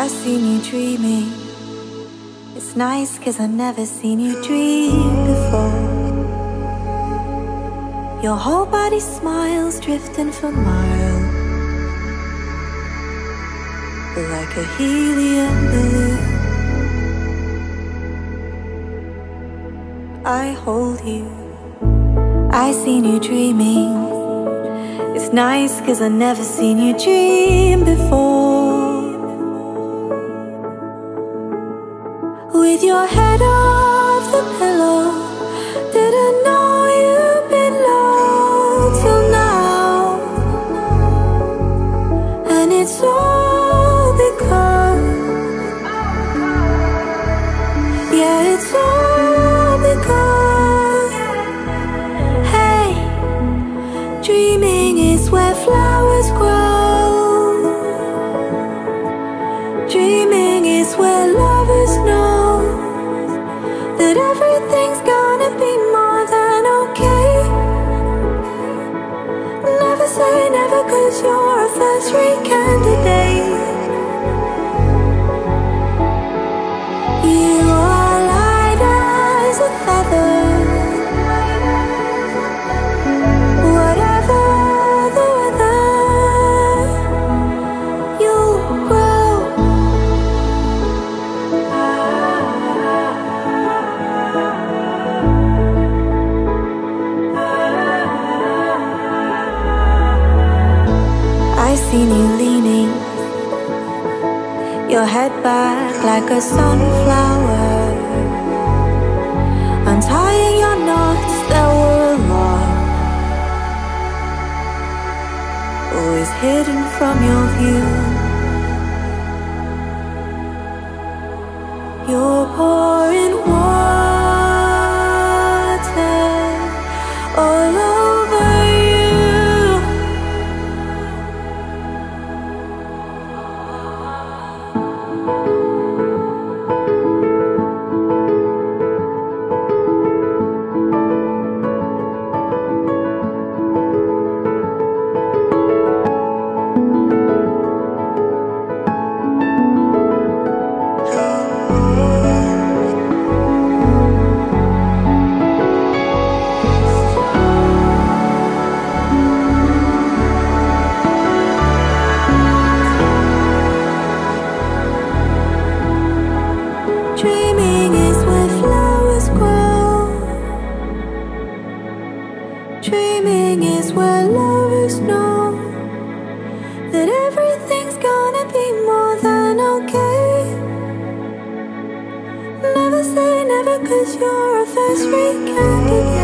I seen you dreaming. It's nice cause I never seen you dream before. Your whole body smiles drifting for miles, like a helium balloon. I hold you. I seen you dreaming. It's nice cause I never seen you dream before. With your head off the pillow, didn't know you've been low till now. And it's all because, yeah, it's all because. Dreaming is where flowers grow. Dreaming is where lovers know that everything's gonna be more than okay. Never say never cause you're a first rate candidate. You are light as a feather. I seen you leaning your head back like a sunflower, untying your knots that were long, always hidden from your view. You're pouring water all over. Cause you're a first-rate candidate.